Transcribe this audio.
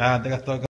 Ah, te gastó acá.